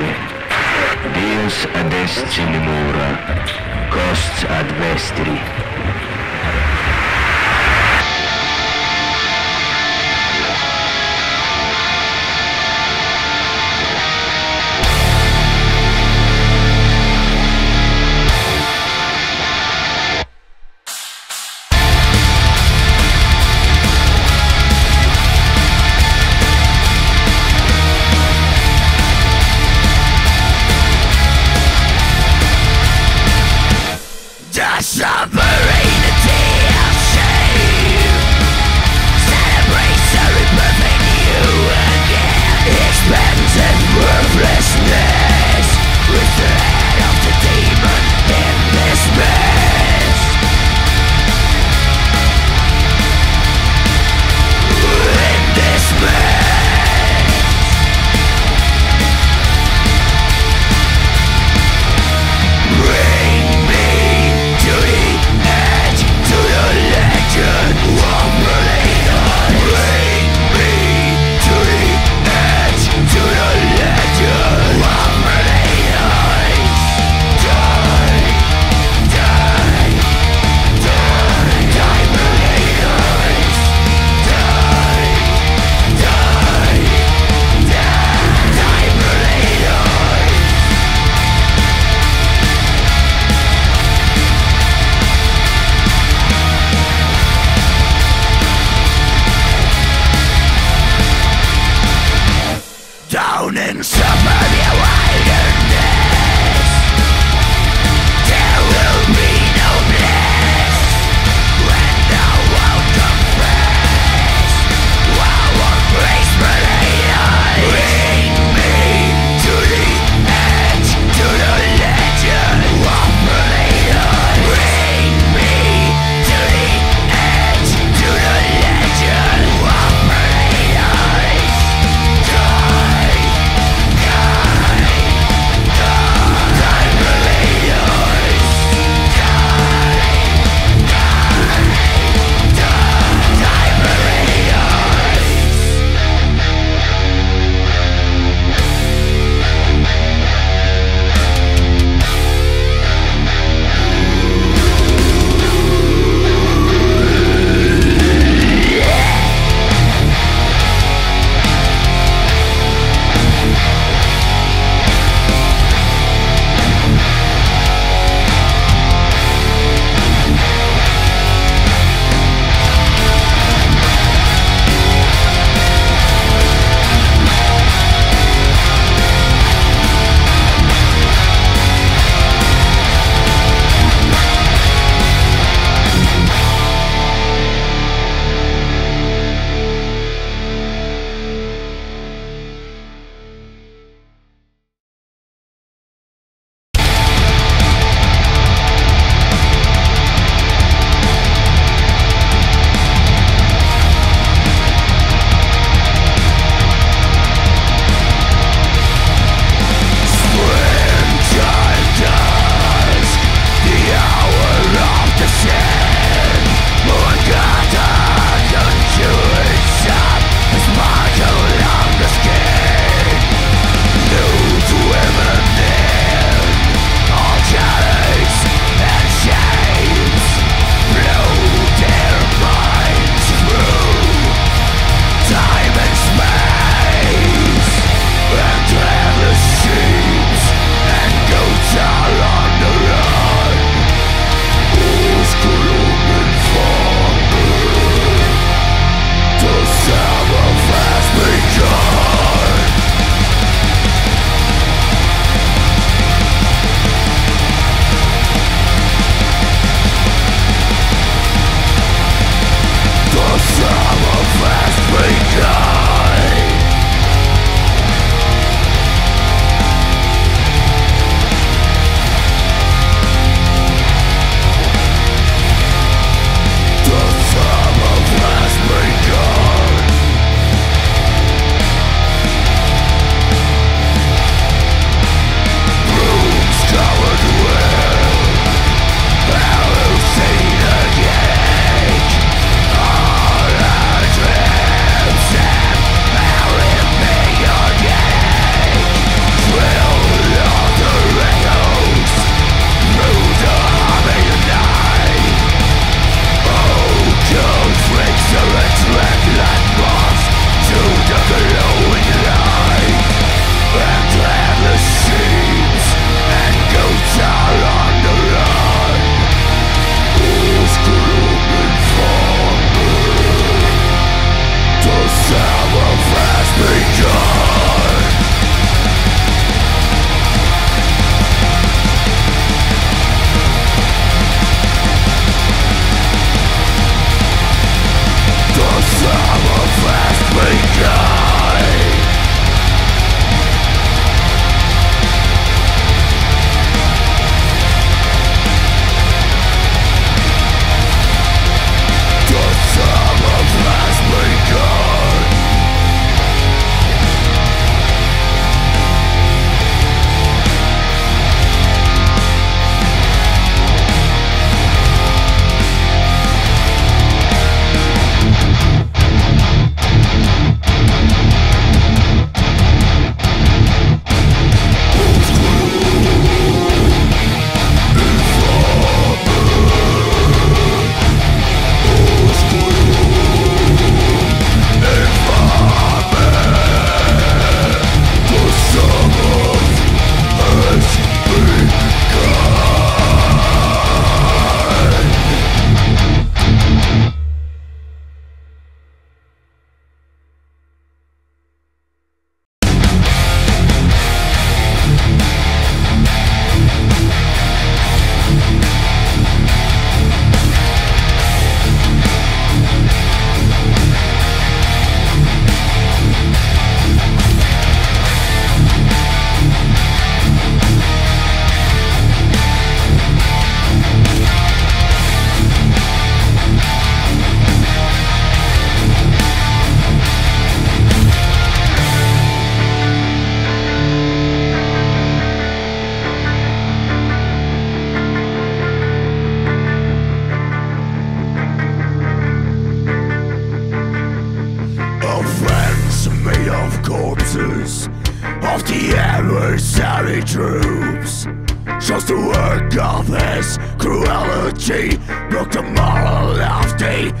oggi. Bills a destra le mura, costs ad vestri. Yeah! army of corpses of the adversary troops. Shows the work of his cruelty, broke the moral of the enemy.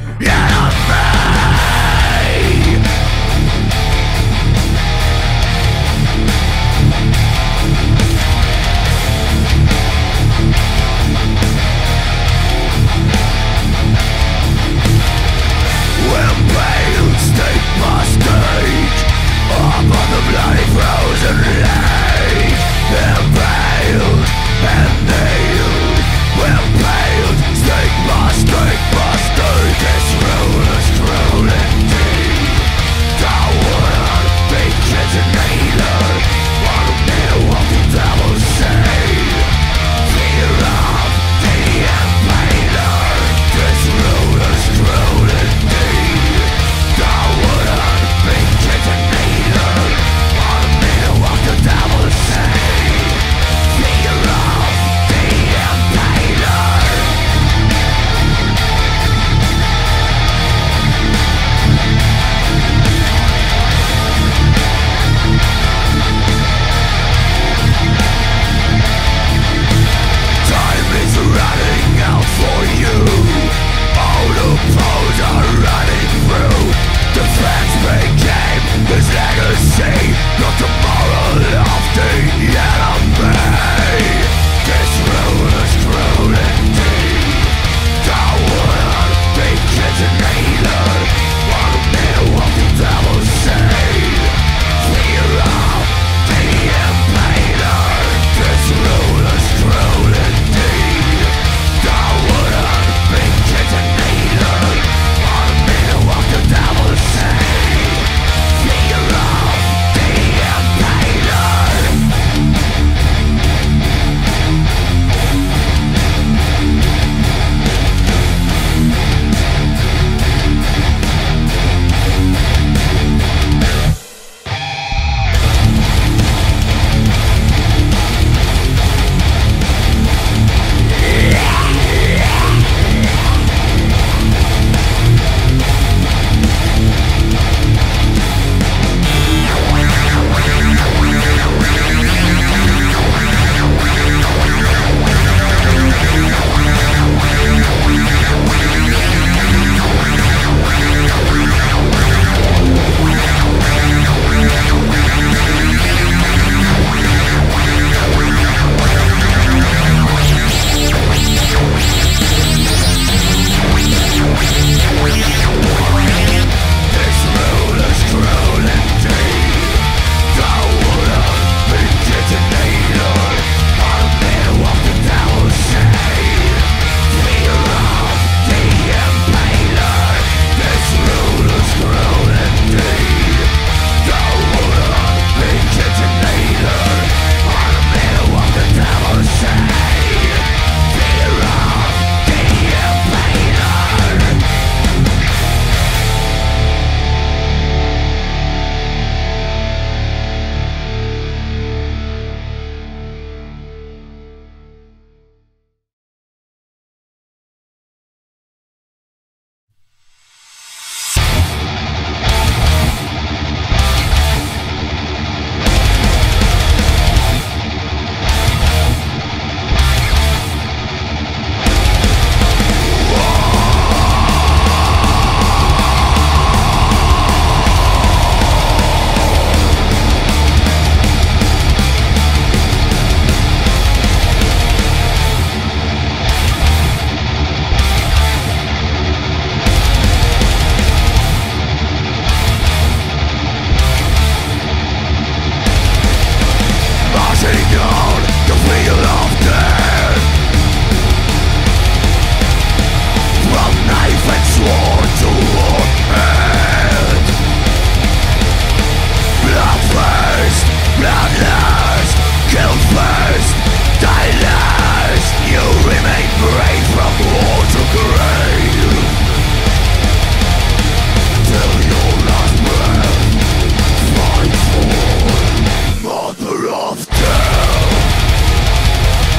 Of death.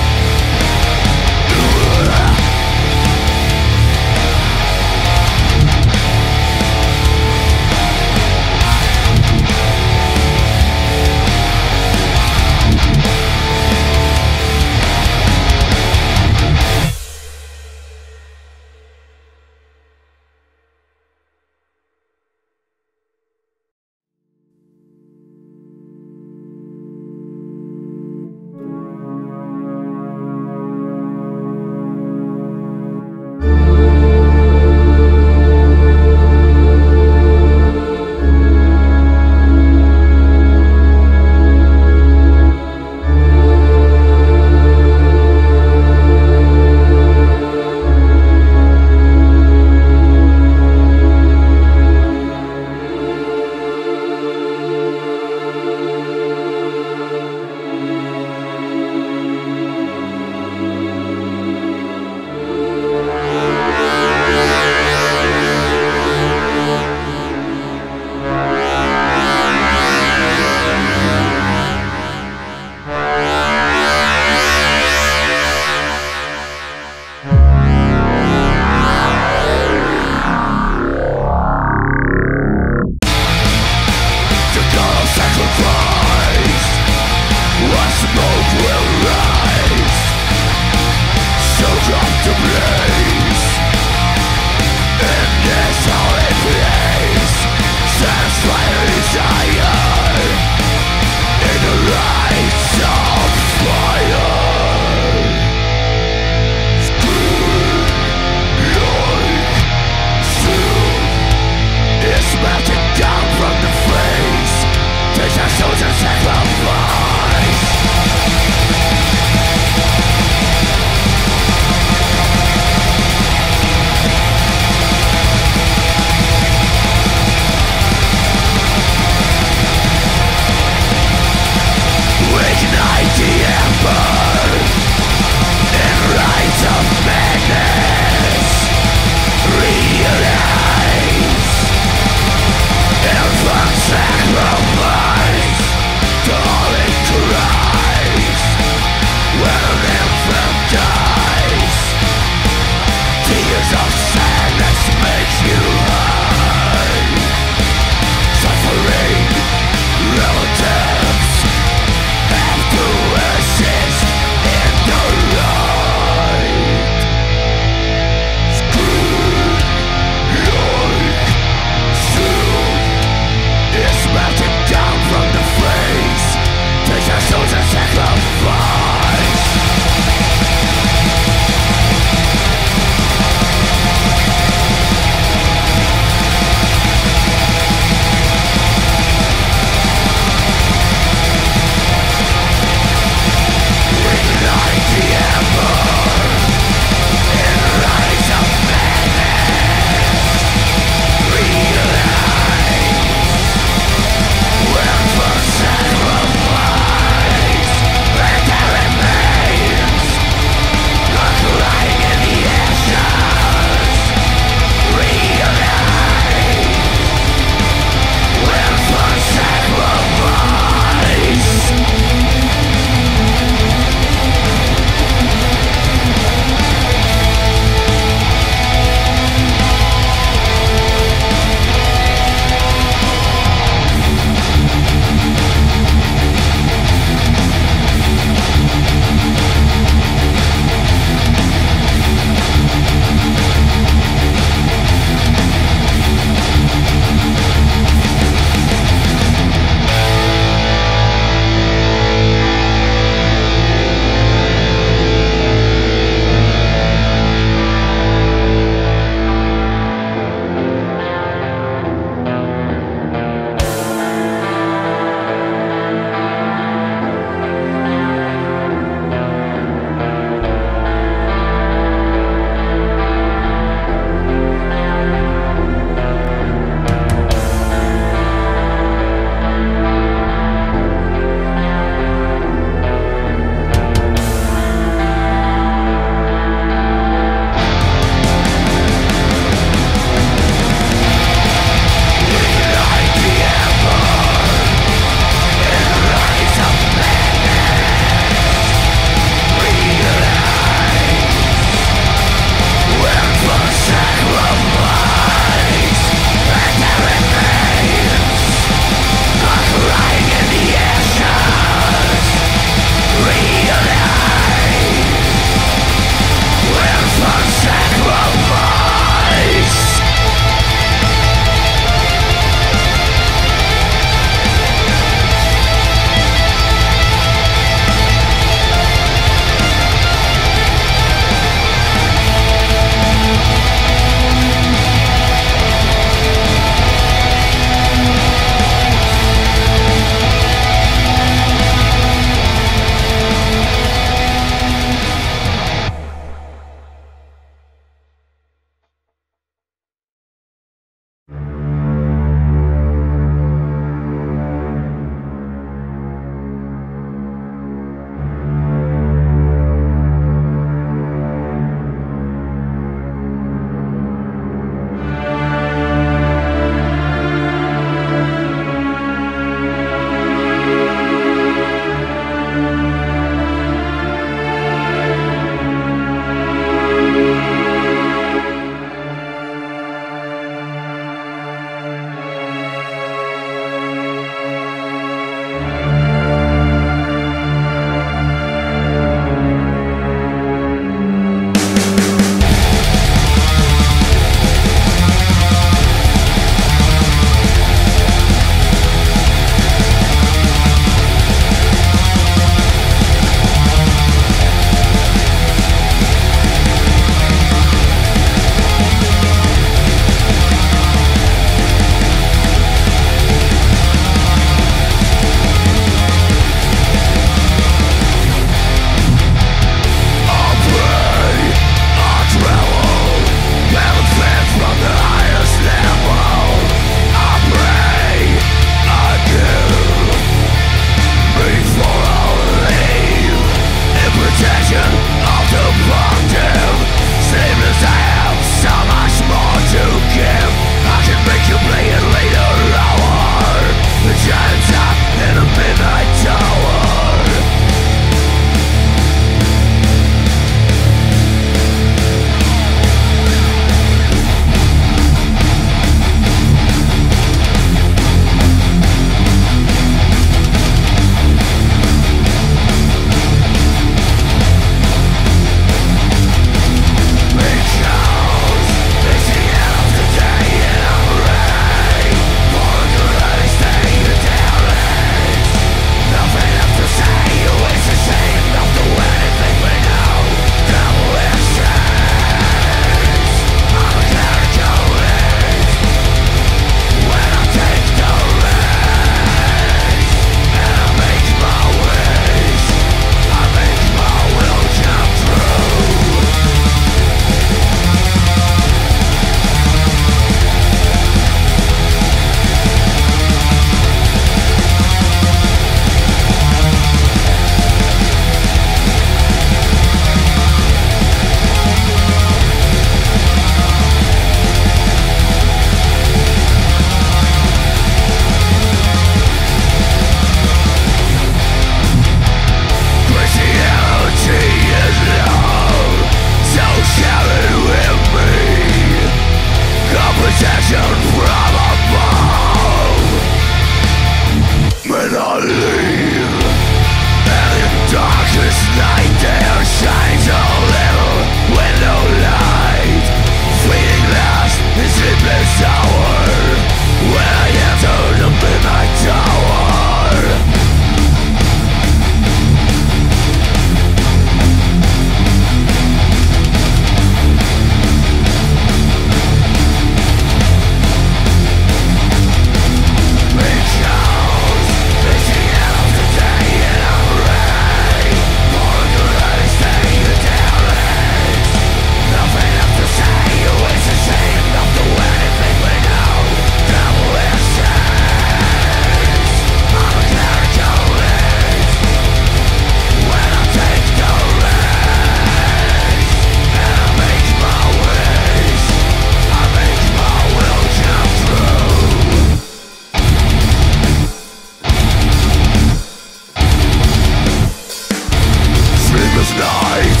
sleepless night.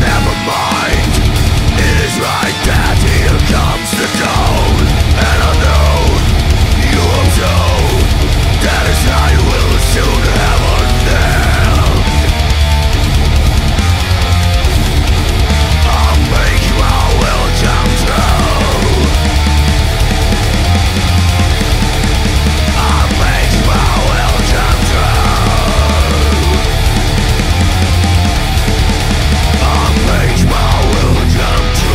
Never mind, it is right that here comes the dawn. And I know you will know that his night will soon have an end. I'll make my will come true. I'll make my will come true. I'll make my will come true.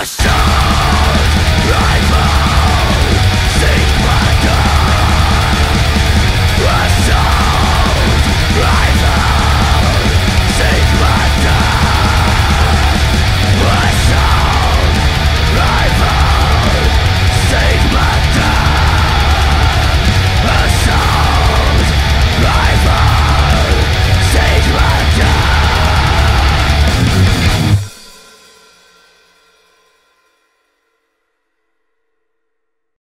Monster!